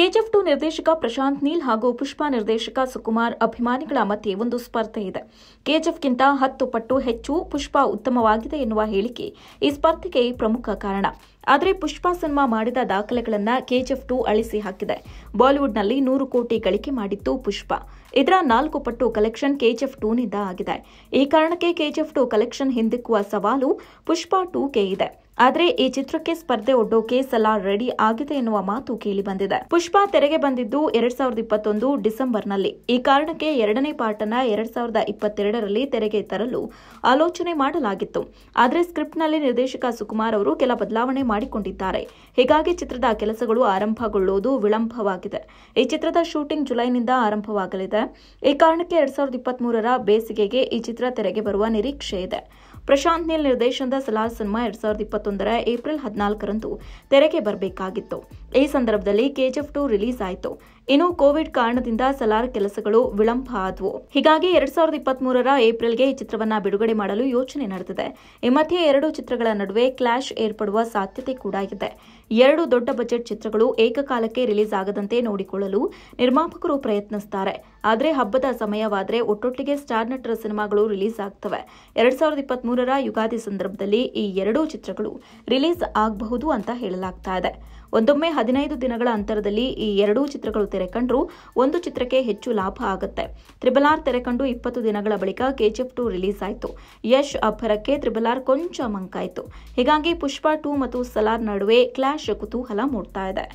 KGF 2 निर्देशक प्रशांत नील पुष्पा निर्देशक सुकुमार अभिमानिಗಳ ಮಧ್ಯೆ ಒಂದು ಸ್ಪರ್ಧೆ ಇದೆ। KGF ಗಿಂತ 10 ಪಟ್ಟು ಹೆಚ್ಚು ಪುಷ್ಪಾ ಉತ್ತಮವಾಗಿದೆ ಎನ್ನುವ ಹೇಳಿಕೆ ಈ ಸ್ಪರ್ಧೆಗೆ ಪ್ರಮುಖ ಕಾರಣ। ಆದರೆ ಪುಷ್ಪಾ ಸಿನಿಮಾ ಮಾಡಿದ ದಾಖಲೆಗಳನ್ನು KGF 2 ಅಳಿಸಿ ಹಾಕಿದೆ। ಬಾಲಿವುಡ್ನಲ್ಲಿ 100 ಕೋಟಿ ಗಳಿಕೆ ಮಾಡಿತ್ತು ಪುಷ್ಪಾ। ಇದರ 4 ಪಟ್ಟು ಕಲೆಕ್ಷನ್ KGF 2 ನಿಂದ ಆಗಿದೆ। ಈ ಕಾರಣಕ್ಕೆ KGF 2 ಕಲೆಕ್ಷನ್ ಹಿಂದಿಕ್ಕುವ ಸವಾಲು पुष्पा 2 ಗೆ ಇದೆ। ಆದರೆ ಈ ಚಿತ್ರಕ್ಕೆ ಸ್ಪರ್ಧೆ ಒಡ್ಡೋಕೆ ಸಲಾರ್ ರೆಡಿ ಆಗಿದೆ ಎನ್ನುವ ಮಾತು ಕೇಳಿ ಬಂದಿದೆ। ಪುಷ್ಪಾ ತೆರೆಗೆ ಬಂದಿದ್ದು 2021 ಡಿಸೆಂಬರ್ನಲ್ಲಿ। ಈ ಕಾರಣಕ್ಕೆ 2ನೇ ಪಾರ್ಟ್ ಅನ್ನು 2022ರಲ್ಲಿ ತೆರೆಗೆ ತರಲು ಆಲೋಚನೆ ಮಾಡಲಾಗಿತ್ತು। ಆದರೆ ಸ್ಕ್ರಿಪ್ಟ್ನಲ್ಲಿ ನಿರ್ದೇಶಕ ಸುಕುಮಾರ್ ಅವರು ಕೆಲ ಬದಲಾವಣೆ ಮಾಡಿಕೊಂಡಿದ್ದಾರೆ। ಹೀಗಾಗಿ ಚಿತ್ರದ ಕೆಲಸಗಳು ಆರಂಭಗೊಳ್ಳುವುದು ವಿಳಂಬವಾಗಿದೆ। ಈ ಚಿತ್ರದ ಶೂಟಿಂಗ್ ಜುಲೈನಿಂದ ಆರಂಭವಾಗಲಿದೆ। ಈ ಕಾರಣಕ್ಕೆ 2023ರ ಬೇಸಿಗೆಗೆ ಈ ಚಿತ್ರ ತೆರೆಗೆ ಬರುವ ನಿರೀಕ್ಷೆ ಇದೆ। ಪ್ರಶಾಂತ್ ನೀಲ್ ನಿರ್ದೇಶನದ ಸಲಾರ್ ಸಿನಿಮಾ 2021 ಏಪ್ರಿಲ್ 14ರಂದು ತೆರೆಗೆ ಬರಬೇಕಾಗಿತ್ತು। ಈ ಸಂದರ್ಭದಲ್ಲಿ KGF 2 ರಿಲೀಸ್ ಆಯಿತು। ಇನ್ನು ಕೋವಿಡ್ ಕಾರಣದಿಂದ ಸಲಾರ್ ಕೆಲಸಗಳು ವಿಳಂಬ ಆದವು। ಹೀಗಾಗಿ 2023ರ ಏಪ್ರಿಲ್ಗೆ ಈ ಚಿತ್ರವನ್ನು ಬಿಡುಗಡೆ ಮಾಡಲು ಯೋಚನೆ ನಡೆದಿದೆ। ಈ ಮಧ್ಯೆ 2 ಚಿತ್ರಗಳ ನಡುವೆ ಕ್ಲಾಶ್ ಏರ್ಪಡುವ ಸಾಧ್ಯತೆ ಕೂಡ ಇದೆ। 2 ದೊಡ್ಡ ಬಜೆಟ್ ಚಿತ್ರಗಳು ಏಕಕಾಲಕ್ಕೆ ರಿಲೀಸ್ ಆಗದಂತೆ ನೋಡಿಕೊಳ್ಳಲು ನಿರ್ಮಾಪಕರು ಪ್ರಯತ್ನಿಸುತ್ತಾರೆ। ಆದರೆ ಹಬ್ಬದ ಸಮಯವಾದರೆ ಒಟ್ಟೊಟ್ಟಿಗೆ ಸ್ಟಾರ್ ನಟರ ಸಿನಿಮಾಗಳು ರಿಲೀಸ್ ಆಗ್ತವೆ। 2023ರ ಯುಗಾದಿ ಸಂದರ್ಭದಲ್ಲಿ ಈ 2 ಚಿತ್ರಗಳು ರಿಲೀಸ್ ಆಗಬಹುದು ಅಂತ ಹೇಳಲಾಗ್ತಾ ಇದೆ। ಒಂದೊಮ್ಮೆ 15 ದಿನಗಳ ಅಂತರದಲ್ಲಿ ಈ 2 ಚಿತ್ರಗಳು ತೆರೆಕಂಡ್ರೂ ಒಂದು ಚಿತ್ರಕ್ಕೆ ಹೆಚ್ಚು ಲಾಭ ಆಗುತ್ತೆ। RRR ತೆರೆಕಂಡು 20 ದಿನಗಳ ಬಳಿಕ KGF 2 ರಿಲೀಸ್ ಆಯಿತು। ಯಶ್ ಅಬ್ಬರಕ್ಕೆ RRR ಕೊಂಚ ಮಂಕಾಯಿತು। ಹೀಗಾಗಿ ಪುಷ್ಪಾ 2 ಮತ್ತು ಸಲಾರ್ ನಡುವೆ ಕ್ಲಾಶ್ ಕುತೂಹಲ ಮೂಡ್ತಾ ಇದೆ।